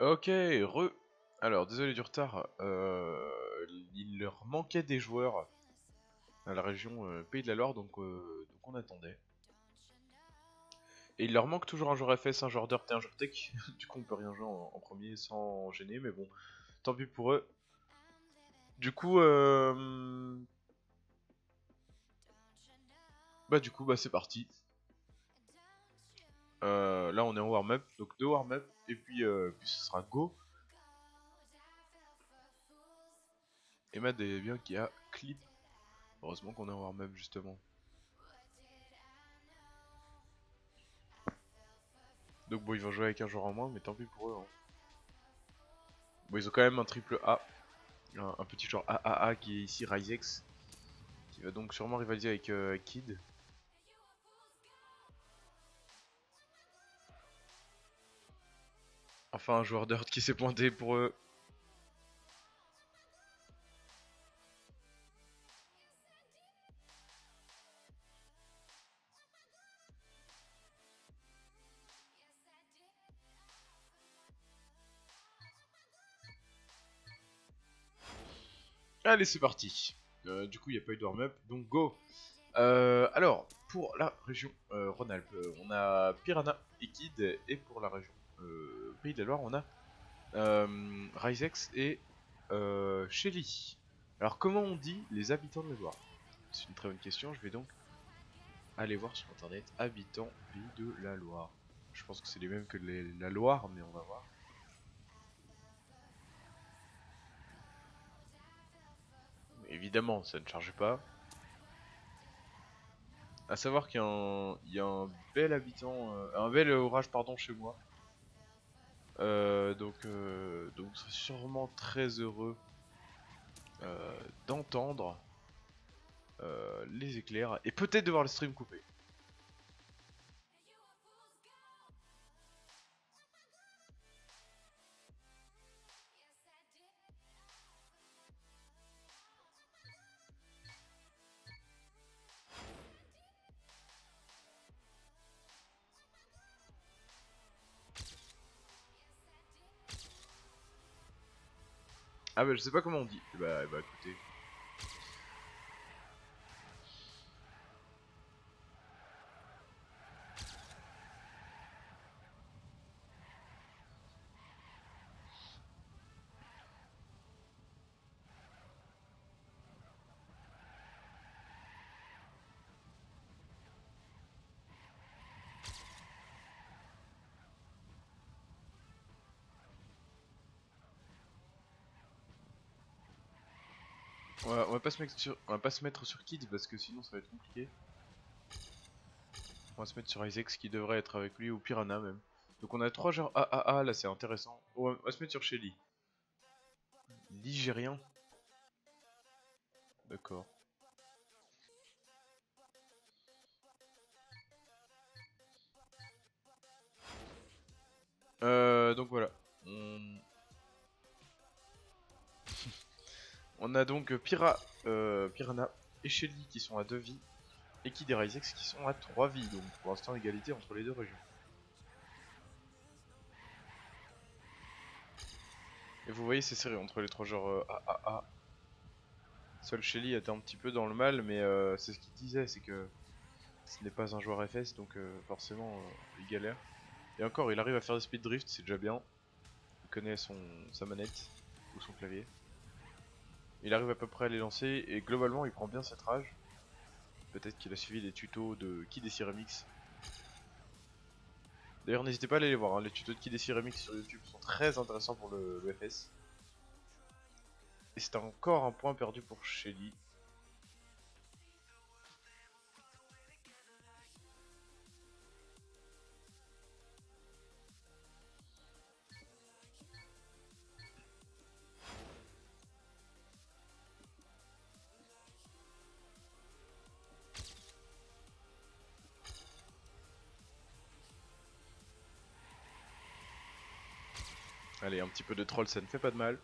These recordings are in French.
Ok, re... Alors, désolé du retard, il leur manquait des joueurs à la région Pays de la Loire, donc on attendait. Et il leur manque toujours un joueur FS, un joueur Dirt et un joueur Tech, du coup on peut rien jouer en premier sans gêner, mais bon, tant pis pour eux. Du coup, bah c'est parti. Là on est en warm-up, donc 2 warm-up, et puis ce sera go. Et Mad est bien qu'il y a clip. Heureusement qu'on est en warm-up justement. Donc bon, ils vont jouer avec un joueur en moins, mais tant pis pour eux. Hein. Bon, ils ont quand même un triple A. Un petit joueur AAA qui est ici, Ryzex. Qui va donc sûrement rivaliser avec Kid. Enfin, un joueur Dirt qui s'est pointé pour eux. Allez, c'est parti. Du coup, il n'y a pas eu de warm-up, donc go. Alors, pour la région Rhône-Alpes, on a Piranha et KiDecie, et pour la région Pays de la Loire, on a Ryzex et Shelly. Alors, comment on dit les habitants de la Loire? C'est une très bonne question, je vais donc aller voir sur internet habitants Pays de la Loire. Je pense que c'est les mêmes que la Loire, mais on va voir. Évidemment, ça ne charge pas. A savoir qu'il y a un bel habitant, un bel orage pardon chez moi. Donc je serai sûrement très heureux d'entendre les éclairs et peut-être de voir le stream coupé. Ah bah je sais pas comment on dit. Bah écoutez. On va pas se mettre sur Kid parce que sinon ça va être compliqué. On va se mettre sur Ryzex qui devrait être avec lui ou Piranha même. Donc on a 3 genres AAA là, c'est intéressant. Oh, on va se mettre sur Shelly. Ligérien. D'accord. Donc voilà. On a donc Piranha et Shelly qui sont à 2 vies et KiDecie Ryzex qui sont à 3 vies, donc pour l'instant égalité entre les deux régions. Et vous voyez c'est serré entre les 3 joueurs AAA. Seul Shelly était un petit peu dans le mal, mais c'est ce qu'il disait, c'est que ce n'est pas un joueur FS, donc forcément il galère. Et encore il arrive à faire des speed drift, c'est déjà bien. Il connaît sa manette ou son clavier. Il arrive à peu près à les lancer et globalement il prend bien cette rage. Peut-être qu'il a suivi des tutos de KiDecie Remix. D'ailleurs n'hésitez pas à aller les voir, hein. Les tutos de KiDecie Remix sur YouTube sont très intéressants pour le FS. Et c'est encore un point perdu pour Shelly. Allez, un petit peu de troll, ça ne fait pas de mal.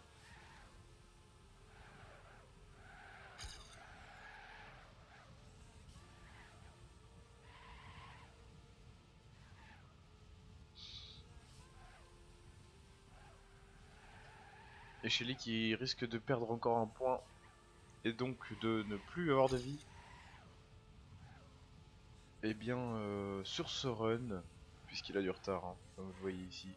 Et Shelly qui risque de perdre encore un point et donc de ne plus avoir de vie. Et bien sur ce run, puisqu'il a du retard, hein, comme vous voyez ici.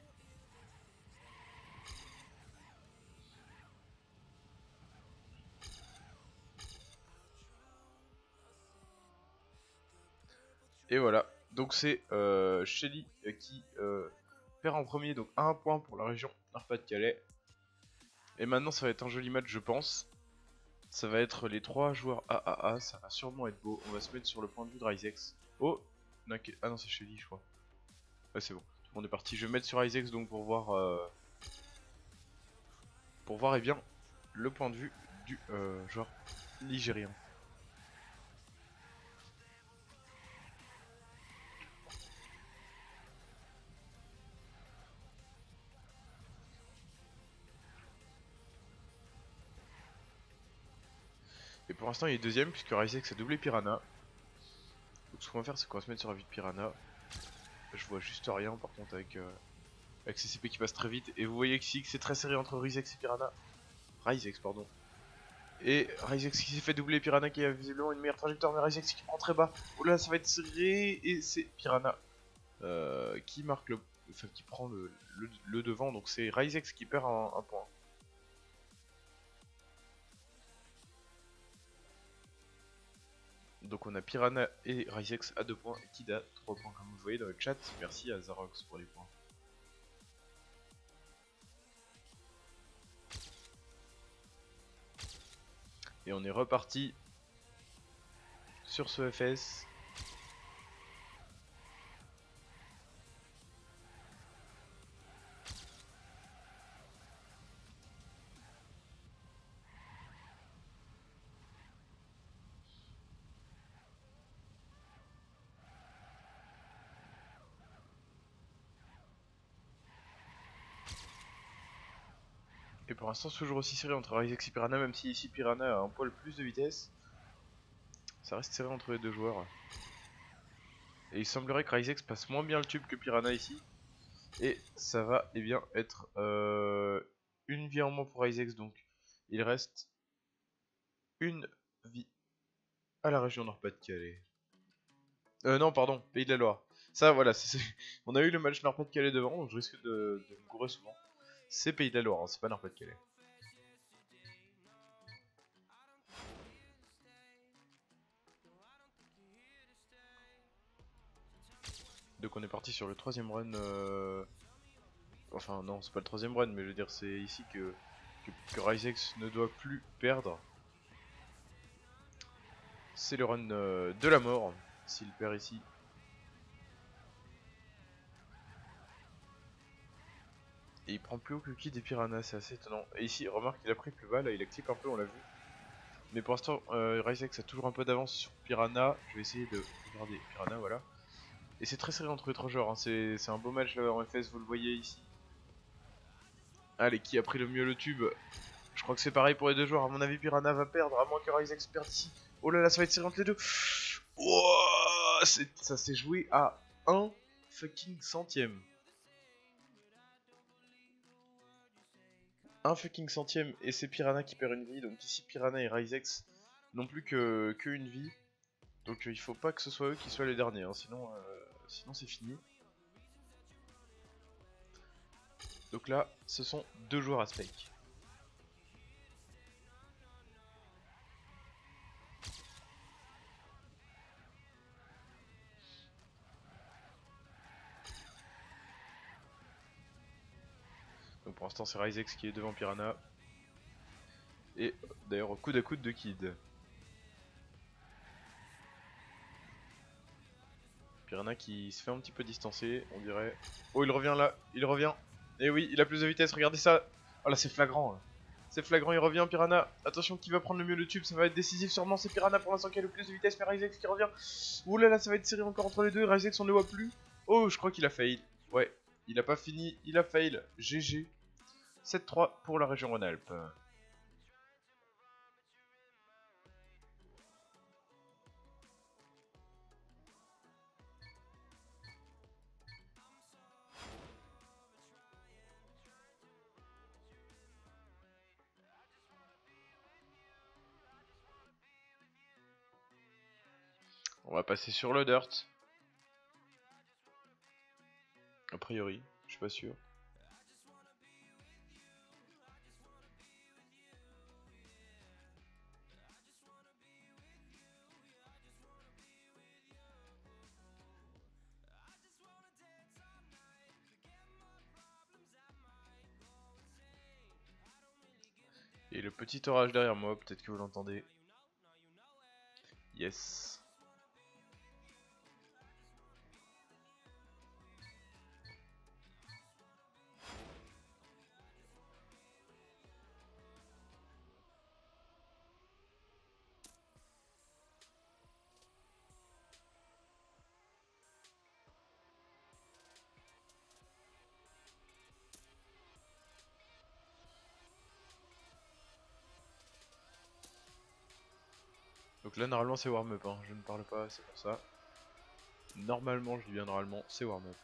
Et voilà, donc c'est Shelly qui perd en premier, donc un point pour la région Nord-Pas-de-Calais. Et maintenant ça va être un joli match je pense. Ça va être les 3 joueurs AAA, ça va sûrement être beau. On va se mettre sur le point de vue de Ryzex. Oh, ah non c'est Shelly je crois. Ouais c'est bon, tout le monde est parti. Je vais me mettre sur Ryzex donc pour voir eh bien le point de vue du joueur nigérien. Et pour l'instant il est deuxième puisque Ryzex a doublé Piranha. Donc ce qu'on va faire c'est qu'on va se mettre sur la vie de Piranha. Je vois juste rien par contre avec, avec CCP qui passe très vite. Et vous voyez que c'est très serré entre Ryzex et Piranha. Ryzex pardon. Et Ryzex qui s'est fait doubler, Piranha qui a visiblement une meilleure trajectoire mais Ryzex qui prend très bas. Oh là ça va être serré et c'est Piranha qui marque le. Enfin qui prend le devant, donc c'est Ryzex qui perd un point. Donc on a Piranha et Ryzex à 2 points et Kid à 3 points comme vous voyez dans le chat. Merci à Zarox pour les points. Et on est reparti sur ce FS. Et pour l'instant, toujours aussi serré entre Ryzex et Piranha, même si ici Piranha a un poil plus de vitesse. Ça reste serré entre les deux joueurs. Et il semblerait que Ryzex passe moins bien le tube que Piranha ici. Et ça va eh bien, être une vie en moins pour Ryzex. Donc il reste une vie à la région Nord-Pas-de-Calais. Non, pardon, Pays de la Loire. Ça, voilà, on a eu le match Nord-Pas-de-Calais devant, donc je risque de me courir souvent. C'est Pays de la Loire, hein, c'est pas Nord-Pas-de-Calais. Donc on est parti sur le troisième run. Enfin non, c'est pas le troisième run, mais je veux dire c'est ici que Ryzex ne doit plus perdre. C'est le run de la mort, s'il perd ici. Et il prend plus haut que Kid et Piranha, c'est assez étonnant. Et ici, remarque, il a pris plus bas, là il a clip un peu, on l'a vu. Mais pour l'instant, Ryzex a toujours un peu d'avance sur Piranha. Je vais essayer de regarder Piranha, voilà. Et c'est très serré entre les trois joueurs, hein. C'est un beau match là en FS, vous le voyez ici. Allez, qui a pris le mieux le tube? Je crois que c'est pareil pour les deux joueurs, à mon avis Piranha va perdre, à moins que Ryzex perde ici. Oh là là, ça va être serré entre les deux. Ouah, ça s'est joué à 1 fucking centième. Un fucking centième et c'est Piranha qui perd une vie, donc ici Piranha et Ryzex n'ont plus que une vie, donc il faut pas que ce soit eux qui soient les derniers, hein, sinon c'est fini. Donc là ce sont deux joueurs à stake. Pour l'instant c'est Ryzex qui est devant Piranha. Et d'ailleurs au coude à coude de Kid. Piranha qui se fait un petit peu distancer, on dirait. Oh il revient là, il revient. Et oui il a plus de vitesse, regardez ça. Oh là c'est flagrant. C'est flagrant, il revient Piranha. Attention qui va prendre le mieux le tube, ça va être décisif sûrement. C'est Piranha pour l'instant qui a le plus de vitesse mais Ryzex qui revient. Ouh là là ça va être serré encore entre les deux, Ryzex on ne le voit plus. Oh je crois qu'il a fail. Ouais il a pas fini, il a fail. GG. 7-3 pour la région Rhône-Alpes. On va passer sur le dirt. A priori, je suis pas sûr. Et le petit orage derrière moi, peut-être que vous l'entendez. Yes. Donc là normalement c'est warm-up, hein. Je ne parle pas, c'est pour ça. Normalement, je dis bien normalement, c'est warm-up.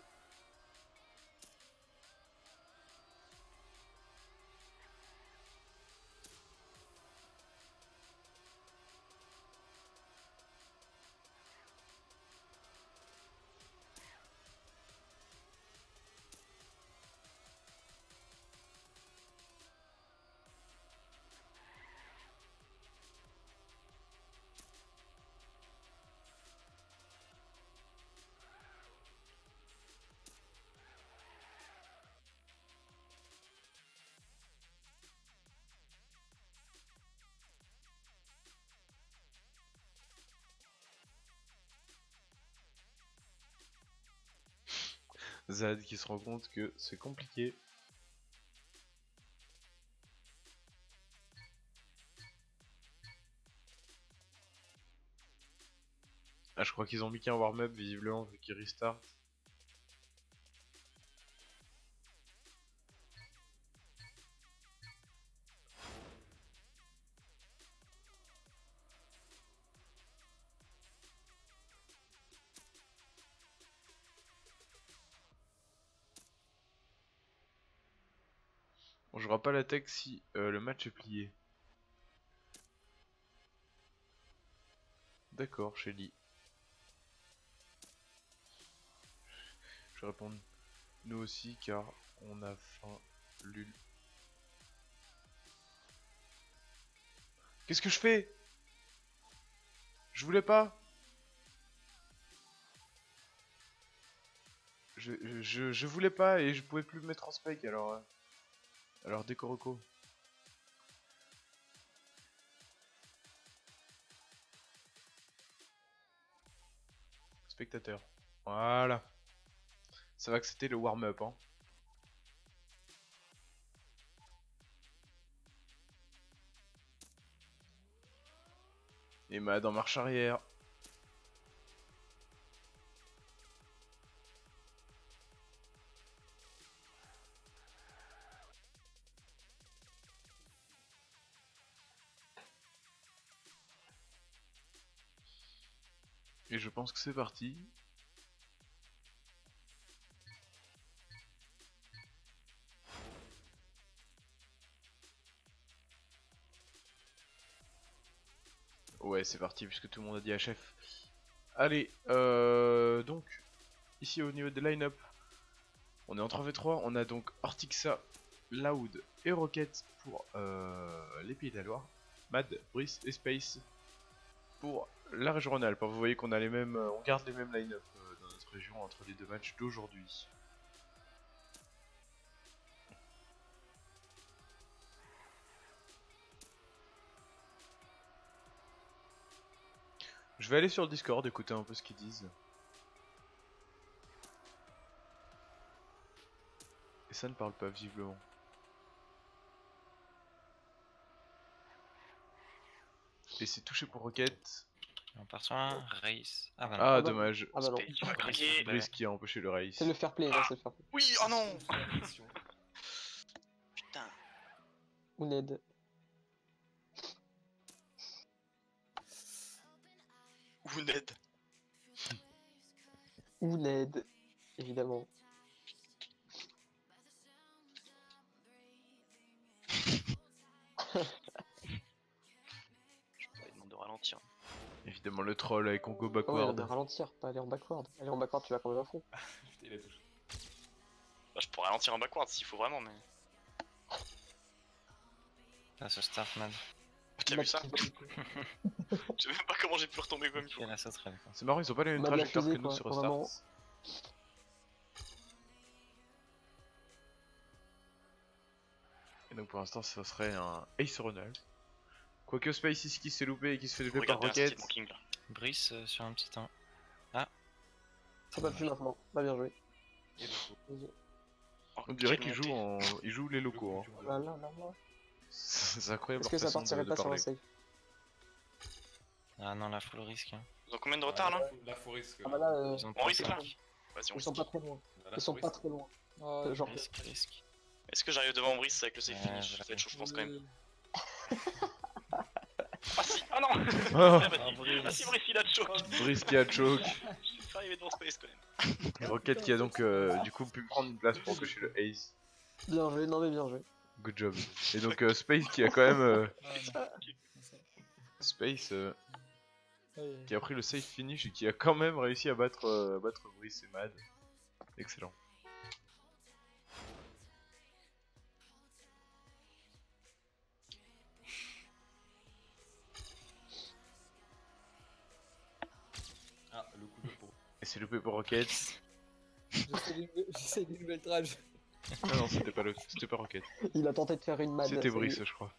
Zad qui se rend compte que c'est compliqué. Ah, je crois qu'ils ont mis qu'un warm-up visiblement vu qu'ils restart. On jouera pas l'attaque si le match est plié. D'accord, Shelly. Je réponds nous aussi car on a faim. Lul. Qu'est-ce que je fais? Je voulais pas. Je voulais pas et je pouvais plus me mettre en spike alors... Alors Décoroco. Spectateur. Voilà. Ça va que c'était le warm-up, hein. Et Mad en marche arrière. Et je pense que c'est parti. Ouais, c'est parti puisque tout le monde a dit HF. Allez, donc ici au niveau des line-up, on est en 3v3. On a donc Ortixa, Loud et Rocket pour les Pays de la Loire, Mad, Brice et Space pour la région Rhône-Alpes. Vous voyez qu'on a les mêmes, on garde les mêmes line-up dans notre région entre les deux matchs d'aujourd'hui. Je vais aller sur le Discord écouter un peu ce qu'ils disent. Et ça ne parle pas visiblement. Et c'est touché pour Rocket. On part sur un race. Ah, bah non. Ah dommage. Ah, bah Brice qui a empêché le race. C'est le fair play, là, c'est le fair play. Oui, oh non. Putain. Ou Ned. Ou Ned. Ou Ned, évidemment. Je vais demander de ralentir. Évidemment le troll avec Congo backward. Oh, ouais, ralentir, pas aller en backward. Aller en backward, tu vas quand même à fond. Putain, il a touché. Bah, je pourrais ralentir en backward s'il faut vraiment, mais. Ah, ce Startman. T'as vu ça? Je sais même pas comment j'ai pu retomber comme il faut. C'est marrant, ils ont pas les mêmes trajectoires que nous sur Restart. Et donc pour l'instant, ça serait un Ace Ronald. Quoique Space ici qui s'est loupé et qui se fait lever par Rocket. Brice sur un petit temps. Ah. Ça va plus maintenant, pas bien joué. On dirait qu'il joue les locaux. C'est incroyable. Est-ce que ça partirait pas sur un save? Ah non, là faut le risque. Ils ont combien de retard là? Là faut risque. Ah bah là, on risque là. Ils sont pas très loin. Ils sont pas très loin. Genre risque. Est-ce que j'arrive devant Brice avec le save finish? Ça va être chaud, je pense quand même. Ah si, ah non! Ah si, Brice il a choke! Brice qui a choke! Je suis pas arrivé devant Space quand même. Et Rocket qui a donc du coup pu prendre une place pour que je suis le ace. Bien joué, non mais bien joué. Good job. Et donc Space qui a quand même... Space qui a pris le safe finish et qui a quand même réussi à battre Brice et Mad. Excellent. Ah, le coup de peau. Et c'est loupé pour Rocket. J'essaie une nouvelle trage. Ah non, c'était pas Rocket. Il a tenté de faire une mad. C'était Brice, je crois.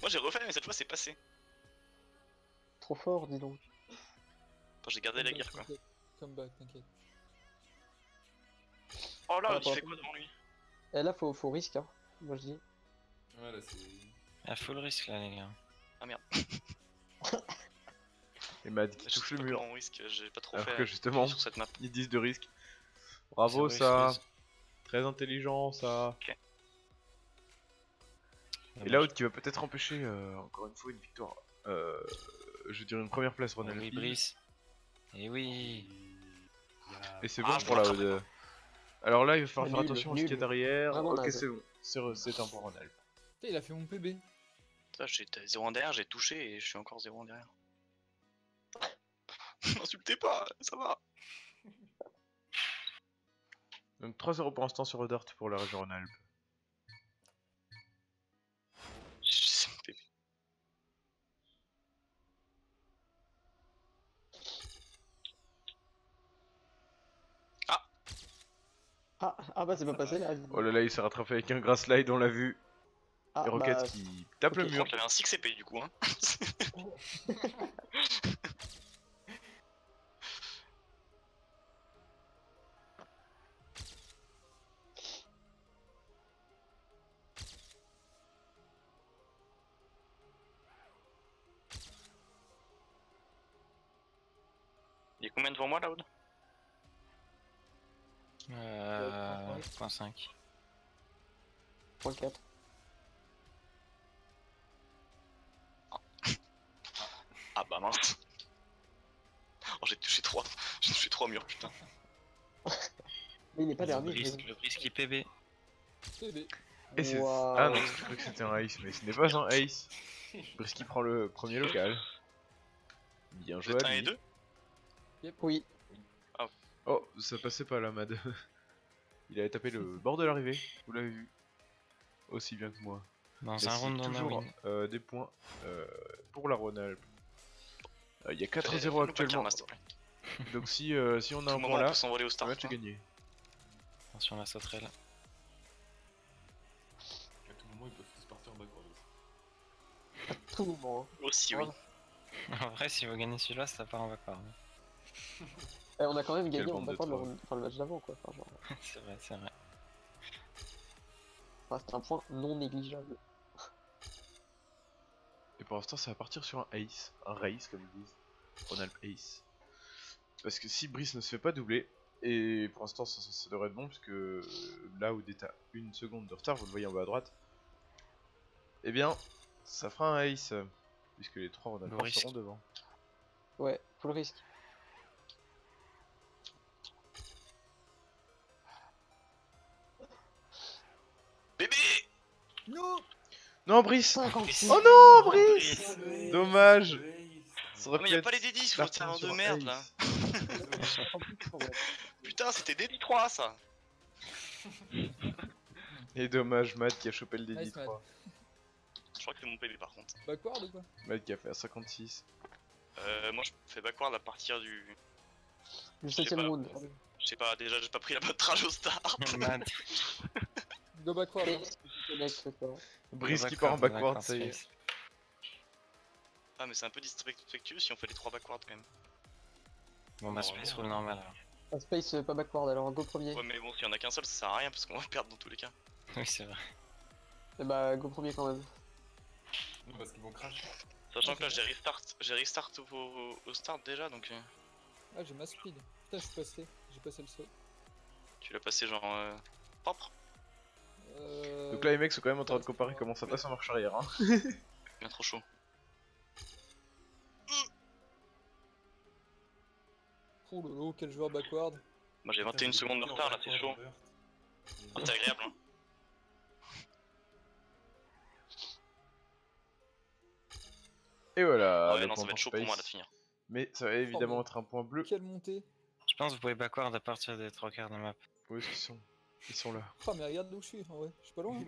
Moi j'ai refait, mais cette fois c'est passé. Trop fort, dis donc. Attends, j'ai gardé la guerre quoi. Come back, t'inquiète. Oh là, il fait quoi devant lui? Et là, faut risque, hein, moi je dis. Ouais, là c'est. Ah, faut le risque là, les gars. Ah merde. Et Mad qui touche le mur. J'ai pas trop fait justement, sur cette map. Ils disent de risque. Bravo, ça. Très intelligent ça. Okay. Et là qui va peut-être empêcher encore une fois une victoire. Je veux dire une première place Ronald. Oui Brice. Et oui. Et c'est bon pour la OD. Alors là il va falloir faire attention à ce qui est derrière. Vraiment, ok c'est bon, c'est un point Ronald. Il a fait mon PB. J'étais 0 en derrière, j'ai touché et je suis encore 0 en derrière. M'insultez pas, ça va. Donc 3-0 pour l'instant sur Dart pour la région Rhône-Alpes. Ah. Ah bah c'est pas passé là. Oh là là il s'est rattrapé avec un gras slide on l'a vu. Ah, et Rocket bah... qui tape le mur. Il avait un 6 CP du coup hein. Il y a combien devant moi là-haut? 0.5 0.4. Ah bah mince. Oh j'ai touché 3. J'ai touché 3 murs putain. Mais il n'est pas dernier. Le risque est PB. PB. Et c'est... Wow. Ah non je crois que c'était un ace mais ce n'est pas un ace. Brice qui prend le premier local. Bien joué. C'est un et deux. Yep. Oui. Oh. Oh, ça passait pas là, Mad. Il avait tapé le bord de l'arrivée, vous l'avez vu. Aussi bien que moi. Non, c'est un round dans la win. Des points pour la Rhône-Alpes. Il y a 4-0 actuellement. Donc si on a un point là, le match est gagné. Attention à la sauterelle. À tout moment, ils peuvent tous partir en backward. À tout moment. Aussi, oui. En vrai, si vous gagnez celui-là, ça part en backward. Et on a quand même gagné, on va pas le match d'avant quoi. Enfin, genre... c'est vrai, c'est vrai. Enfin, c'est un point non négligeable. Et pour l'instant, ça va partir sur un ace, un race comme ils disent. Rhône-Alpes ace. Parce que si Brice ne se fait pas doubler, et pour l'instant ça devrait être bon, parce que là où t'as une seconde de retard, vous le voyez en bas à droite, et eh bien ça fera un ace, puisque les trois Rhône-Alpes seront devant. Ouais, faut le risque. Non Brice. Oh non Brice. Dommage. Mais y'a pas les D10, faut le terrain de merde là. Putain, c'était D3 ça. Et dommage, Matt qui a chopé le D3. Nice, je crois que c'est mon PB par contre. Backward ou quoi? Matt qui a fait à 56. Moi je fais backward à partir du. Du 7ème round. Je sais pas, déjà j'ai pas pris la bonne traje au start. Go backward. Breeze qui part en backward, ça y est. Ah, mais c'est un peu disrespectueux si on fait les 3 backward quand même. Bon, bah, space roule normal alors. Ah, space pas backward alors, go premier. Ouais, mais bon, s'il y en a qu'un seul, ça sert à rien parce qu'on va perdre dans tous les cas. Oui, c'est vrai. Et bah, go premier quand même. Non, parce qu'ils vont crash. Sachant que là, j'ai restart au start déjà donc. Ah, j'ai ma speed. Putain, je suis passé. J'ai passé le saut. Tu l'as passé genre. Propre. Donc là, les mecs sont quand même en train de comparer comment ça passe en marche arrière. Hein. Bien trop chaud. Oh lolo, quel joueur backward. Moi j'ai 21 secondes de retard là, c'est chaud. Oh, c'est agréable hein. Et voilà. Ah ouais, non, ça va être chaud pour moi là de finir. Mais ça va évidemment être un point bleu. Quelle montée. Je pense que vous pouvez backward à partir des 3 quarts de map. Oui, ils sont là. Ah, mais regarde où je suis, ouais. Je suis pas loin.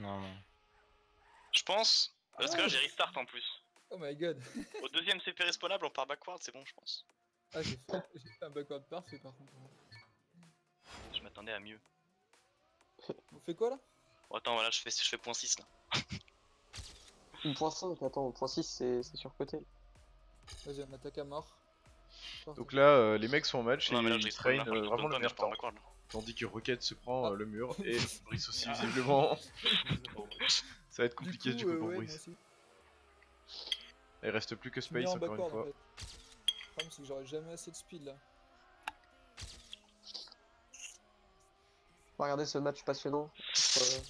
Non, non. Je pense, parce que là j'ai restart en plus. Oh my god. Au deuxième CP respawnable on part backward, c'est bon je pense. Ah j'ai fait un backward parfait par contre. Je m'attendais à mieux. On fait quoi là? Oh, attends voilà je fais point 6 là. Point 5, attends, point 6 c'est surcoté. Vas-y on attaque à mort. Donc là les mecs sont en match et ils traînent vraiment le meilleur temps. Tandis que Rocket se prend le mur et Brice aussi visiblement. Ça va être compliqué du coup pour Brice. Il reste plus que Space encore une fois. Le problème c'est que j'aurais jamais assez de speed là. Regardez ce match passionnant.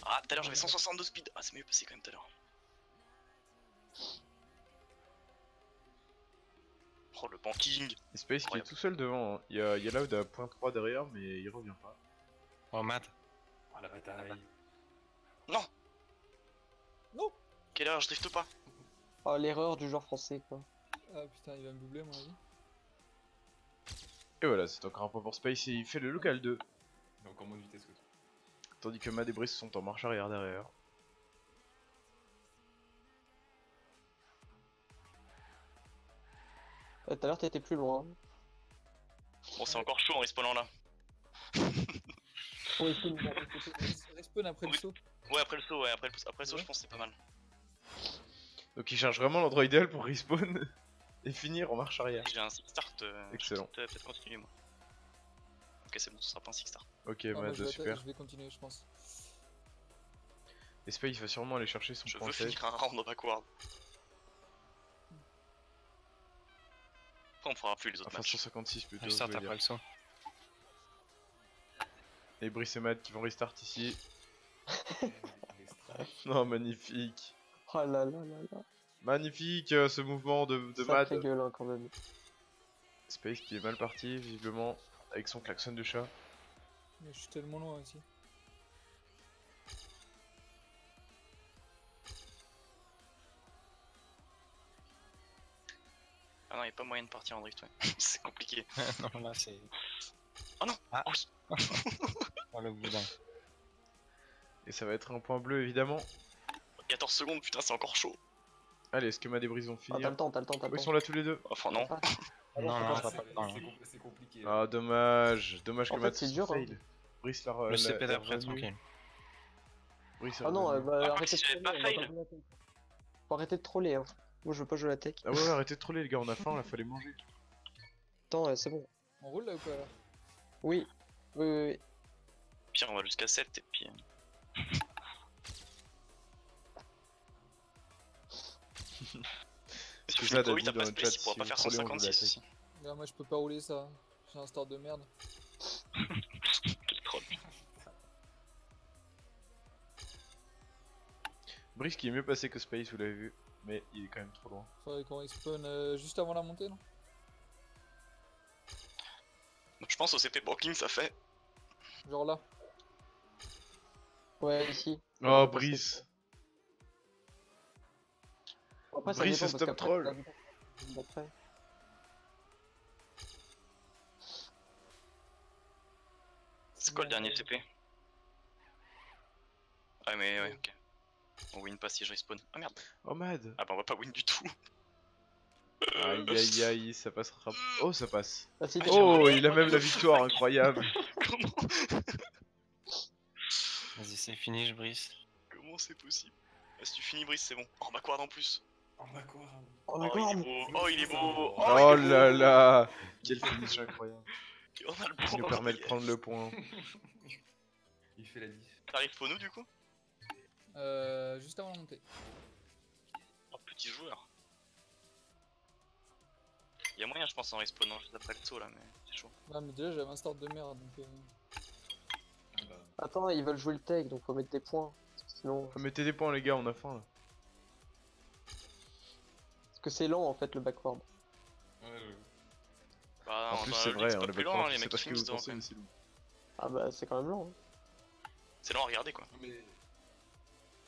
Ah tout à l'heure j'avais 162 speed. Ah c'est mieux passé quand même tout à l'heure. Oh le banking. Et Space qui est tout seul devant. Il y a Loud à 0.3 derrière mais il revient pas. Oh Matt. Oh la bataille. Non. Non. Quelle heure je drifte pas. Oh l'erreur du joueur français quoi. Ah putain il va me doubler mon avis. Et voilà c'est encore un point pour Space et il fait le local 2. Il est encore moins de vitesse que toi. Tandis que Mad et Brice sont en marche arrière derrière. Tout à l'heure t'étais plus loin. Bon c'est encore chaud en respawnant là. On respawn après le saut. Ouais après le saut, ouais après le saut je pense c'est pas mal. Donc il cherche vraiment l'endroit idéal pour respawn et finir en marche arrière. J'ai un 6-start, excellent. Peut-être continuer moi. Ok c'est bon, ce sera pas un 6-start. Ok Matt, super. Je vais continuer je pense. Et Space va sûrement aller chercher son point 7. Je veux finir un round en backward. Après on pourra plus les autres matchs. 156 plutôt. Restart après le saut. Et Brice et Matt qui vont restart ici. Non magnifique. Oh là là là là. Magnifique ce mouvement de Matt. C'est dégueulasse quand même. Space qui est mal parti visiblement avec son klaxon de chat. Mais je suis tellement loin aussi. Ah non, il n'y a pas moyen de partir en drift, ouais. C'est compliqué. Non, là c'est. Oh non. Ah. Oh, oui. Oh le boudin. Et ça va être un point bleu évidemment. 14 secondes, putain, c'est encore chaud. Allez, est-ce que ma débrise ont fini? T'as le temps, t'as le temps, t'as le temps. Ils sont là tous les deux. Enfin, non. Non, c'est compliqué. Ah, dommage. Dommage que Matt fail. Brice la relève. Je sais pas d'après, tranquille. Ah non, bah arrêtez de troller. Moi, je veux pas jouer la tech. Ah ouais, arrêtez de troller, les gars, on a faim, là, fallait manger. Attends, c'est bon. On roule là ou quoi là? Oui. Oui. Pire, on va jusqu'à 7 et puis. Parce que là, David, dans le chat, il pourra pas faire 156. Là, moi, je peux pas rouler ça. J'ai un start de merde. Quel troll. Brice qui est mieux passé que Space, vous l'avez vu, mais il est quand même trop loin. Faudrait qu'on respawn juste avant la montée, non? Je pense au CP Banking, ça fait. Genre là. Ouais, ici. Oh, Brice. Après, Brice et Stop Troll. C'est quoi le dernier TP? Ah mais ouais, ok. On win pas si je respawn. Oh merde. Oh mad. Ah bah on va pas win du tout. Aïe aïe aïe, ça passera. Oh ça passe. Ah, oh il a même la victoire, incroyable. Comment? Vas-y c'est fini je brise. Comment c'est possible? Ah, si tu finis brise c'est bon. Oh ma corde en plus. Oh ma corde. Oh, il est beau. Oh là là. Quel finish incroyable. Qui nous permet de prendre le point. Il fait la 10. T'arrives pour nous du coup? Juste avant la montée. Oh petit joueur. Y'a moyen je pense en respawnant juste après le saut là, mais c'est chaud. Ouais mais déjà j'avais un start de merde donc... Ah bah... Attends ils veulent jouer le tech donc faut mettre des points. Sinon... Faut mettre des points les gars, on a faim là. Parce que c'est lent en fait le backward. Ouais ouais. Bah, en plus c'est vrai, hein, le backward c'est parce que vous pensez mais c'est long. Ah bah c'est quand même lent hein. C'est lent à regarder quoi mais...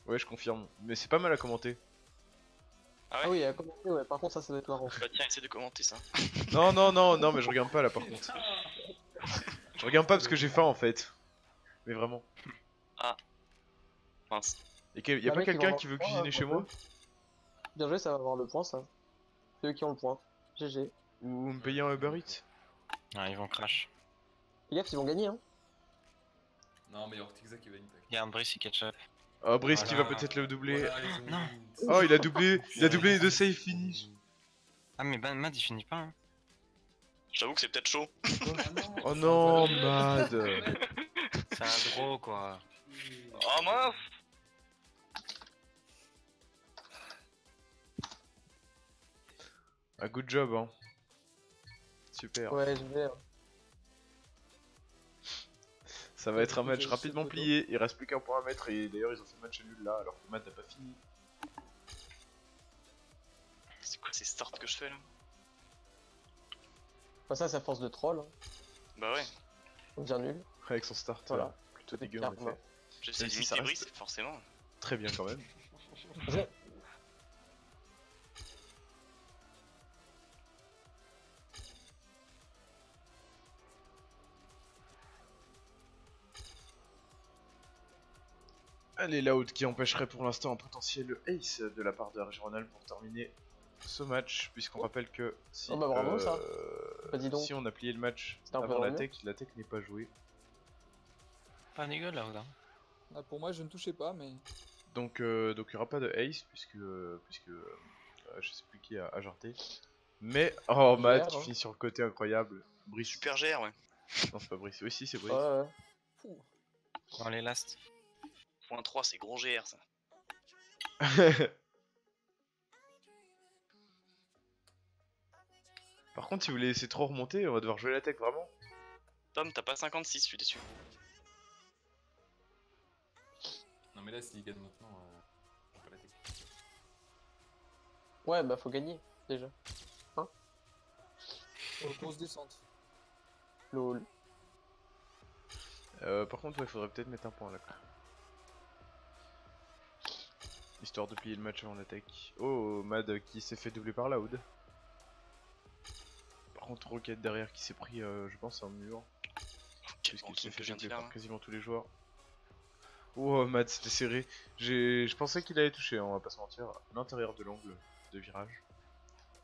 Ouais je confirme, mais c'est pas mal à commenter. Ah, ouais. Ah oui à commenter ouais, par contre ça doit être marrant. Bah tiens essaie de commenter ça. Non non non non mais je regarde pas là par contre. Je regarde pas parce que j'ai faim en fait. Mais vraiment. Ah mince. Et y'a pas quelqu'un qui veut cuisiner chez moi? Bien joué ça va avoir le point ça. C'est eux qui ont le point, GG. Ou me payer un Uber Eats. Ah ils vont crash. Les gars ils vont gagner hein. Non mais Ortixa qui va une tech. Y'a un Brice qui catch up. Oh Brice voilà. Qui va peut-être le doubler voilà, non. Oh il a doublé les deux safe finish. Ah mais ben, Mad il finit pas hein. J'avoue que c'est peut-être chaud. Oh non Mad. C'est un gros quoi. Oh mince. Ah good job hein. Super. Ouais je vais. Ça va être un match rapidement plié, il reste plus qu'un point à mettre et d'ailleurs ils ont fait match nul là alors que Matt n'a pas fini. C'est quoi ces starts que je fais là? Bah ça c'est à force de troll. Hein. Bah ouais. On devient nul. Avec son start voilà. Plutôt dégueu en effet. J'essaie d'imiter Brice forcément. Très bien quand même. Les louds qui empêcherait pour l'instant un potentiel ace de la part de la Rhône-Alpes pour terminer ce match, puisqu'on rappelle que si, oh bah bravo, ça. Bah dis donc. Si on a plié le match avant la tech n'est pas jouée. Pas dégueulasse là, là. Ah, pour moi je ne touchais pas mais... donc il n'y aura pas de ace puisque je sais plus qui a jarté. Mais oh Matt qui finit sur le côté incroyable. Brice. Super GR ouais. Non c'est pas Brice, oui si c'est Brice. Ouais. Dans les last. Point 3 c'est gros GR ça. Par contre si vous les laissez trop remonter on va devoir jouer la tech vraiment. Tom t'as pas 56 je suis déçu. Non mais là s'il gagne maintenant on peut la tech. Ouais bah faut gagner déjà. Hein? Faut qu'on se descende. Lol. Par contre ouais faudrait peut-être mettre un point là. Histoire de plier le match avant l'attaque. Oh Mad qui s'est fait doubler par Loud. Par contre Rocket derrière qui s'est pris je pense un mur. Parce qu'il s'est fait doubler par quasiment tous les joueurs. Oh Mad c'était serré. Je pensais qu'il allait toucher, on va pas se mentir, à l'intérieur de l'angle de virage.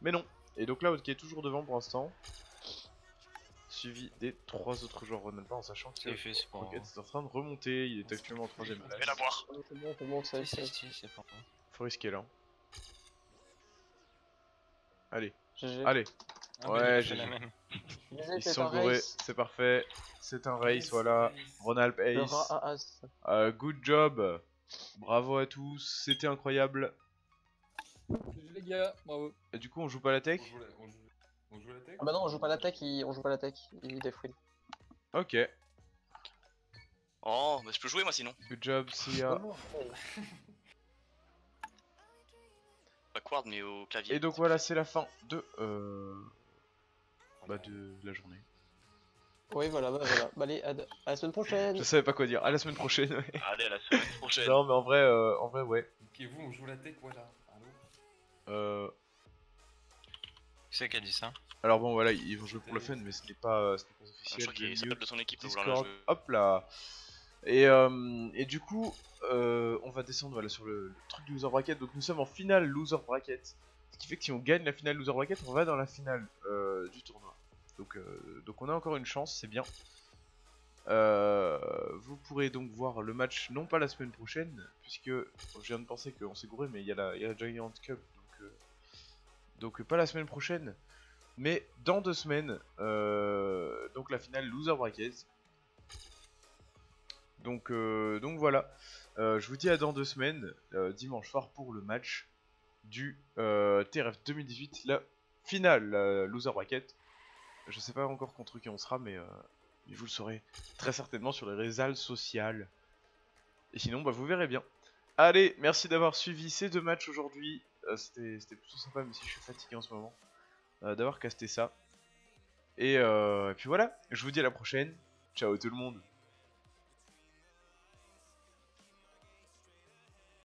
Mais non. Et donc Loud qui est toujours devant pour l'instant. Suivi des 3 autres joueurs Rhône-Alpes en sachant que Rocket est en train de remonter, il est actuellement en 3ème place. C'est bon, ça c'est bon. Faut risquer là. Allez, GG. Allez. Ah ouais, GG. Ils sont bourrés, c'est parfait. C'est un race, voilà. Rhône-Alpes ace. Good job. Bravo à tous, c'était incroyable. GG les gars, bravo. Et du coup, on joue pas la tech? On joue la tech? Ah bah non, on joue pas la tech, il défouille. Ok. Oh, bah je peux jouer moi sinon. Good job, Sia. Backward mais au clavier. Et donc voilà, c'est la fin de de la journée. Oui, voilà. Bah allez, à la semaine prochaine. Je savais pas quoi dire, à la semaine prochaine. Allez, à la semaine prochaine. Non, mais en vrai, ouais. Ok, vous, on joue la tech, voilà. Qui c'est qui a dit ça? Alors bon voilà, ils vont jouer pour le fun, mais ce n'est pas officiel. Je crois qu'il s'appelle de son équipe, Discord. Hop là. Et du coup, on va descendre voilà, sur le truc du loser bracket. Donc nous sommes en finale loser bracket. Ce qui fait que si on gagne la finale loser bracket, on va dans la finale du tournoi. Donc on a encore une chance, c'est bien. Vous pourrez donc voir le match, non pas la semaine prochaine, puisque je viens de penser qu'on s'est gouré, mais il y a la Giant Cup. Donc pas la semaine prochaine, mais dans 2 semaines. Donc la finale loser bracket. Donc voilà, je vous dis à dans 2 semaines, dimanche soir pour le match du TRF 2018, la finale loser bracket. Je sais pas encore contre qui on sera, mais vous le saurez très certainement sur les réseaux sociaux. Et sinon, bah, vous verrez bien. Allez, merci d'avoir suivi ces 2 matchs aujourd'hui. C'était plutôt sympa, même si je suis fatigué en ce moment, d'avoir casté ça. Et puis voilà, je vous dis à la prochaine. Ciao tout le monde.